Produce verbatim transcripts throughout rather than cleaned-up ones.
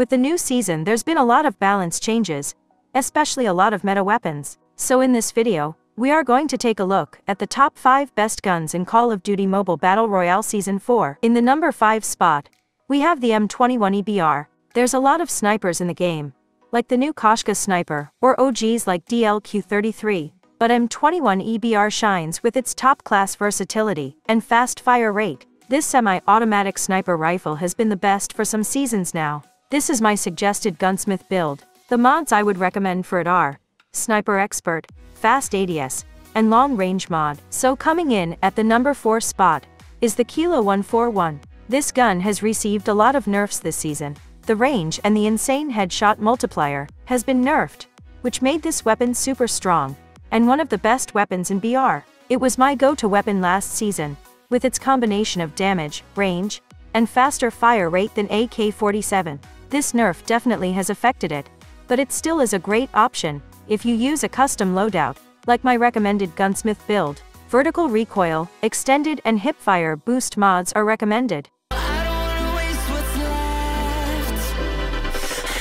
With the new season, there's been a lot of balance changes, especially a lot of meta weapons. So in this video, we are going to take a look at the top five best guns in Call of Duty Mobile Battle Royale Season four. In the number five spot, we have the M twenty-one E B R. There's a lot of snipers in the game, like the new Koshka sniper, or O Gs like D L Q thirty-three, but M twenty-one E B R shines with its top-class versatility and fast fire rate. This semi-automatic sniper rifle has been the best for some seasons now. This is my suggested gunsmith build. The mods I would recommend for it are Sniper Expert, Fast A D S, and Long Range mod. So coming in at the number four spot is the Kilo one forty-one. This gun has received a lot of nerfs this season. The range and the insane headshot multiplier has been nerfed, which made this weapon super strong, and one of the best weapons in B R. It was my go-to weapon last season, with its combination of damage, range, and faster fire rate than A K forty-seven. This nerf definitely has affected it, but it still is a great option if you use a custom loadout, like my recommended gunsmith build. Vertical recoil, extended and hipfire boost mods are recommended. I don't wanna waste what's left.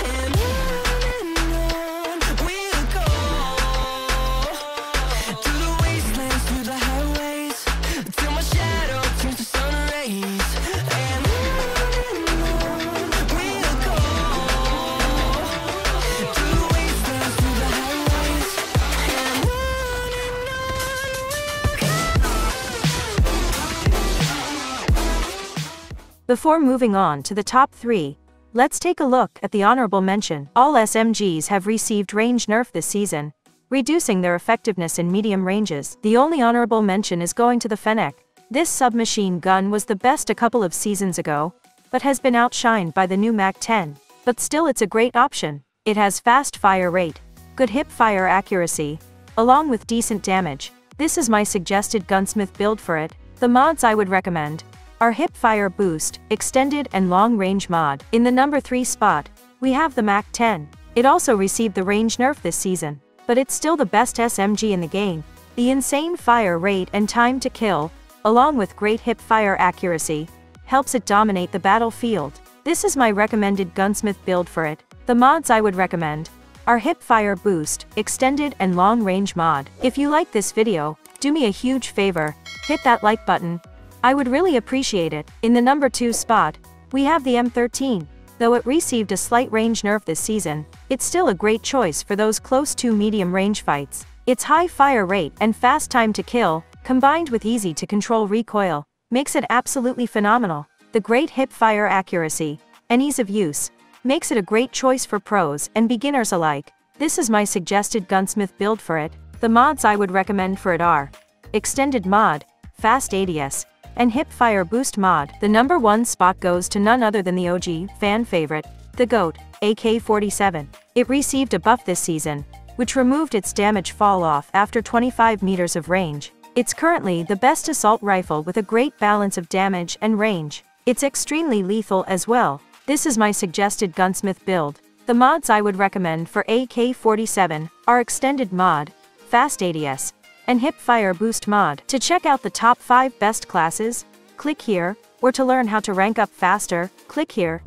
And on and on we'll go. Through the wastelands, through the highways, till my shadow turns to sun rays. And before moving on to the top three, let's take a look at the honorable mention. All S M Gs have received range nerf this season, reducing their effectiveness in medium ranges. The only honorable mention is going to the Fennec. This submachine gun was the best a couple of seasons ago, but has been outshined by the new M A C ten. But still, it's a great option. It has fast fire rate, good hip fire accuracy, along with decent damage. This is my suggested gunsmith build for it. The mods I would recommend are hipfire boost, extended and long range mod. In the number three spot, we have the M A C ten. It also received the range nerf this season, but it's still the best S M G in the game. The insane fire rate and time to kill, along with great hipfire accuracy, helps it dominate the battlefield. This is my recommended gunsmith build for it. The mods I would recommend are hipfire boost, extended and long range mod. If you like this video, do me a huge favor, hit that like button. I would really appreciate it. In the number two spot, we have the M thirteen. Though it received a slight range nerf this season, it's still a great choice for those close to medium range fights. Its high fire rate and fast time to kill, combined with easy to control recoil, makes it absolutely phenomenal. The great hip fire accuracy and ease of use makes it a great choice for pros and beginners alike. This is my suggested gunsmith build for it. The mods I would recommend for it are Extended mod, Fast A D S, and hipfire boost mod. The number one spot goes to none other than the O G fan favorite, the GOAT, A K forty-seven. It received a buff this season, which removed its damage fall off after twenty-five meters of range. It's currently the best assault rifle with a great balance of damage and range. It's extremely lethal as well. This is my suggested gunsmith build. The mods I would recommend for A K forty-seven are Extended mod, Fast A D S, and hipfire boost mod. To check out the top five best classes, click here, or to learn how to rank up faster, click here.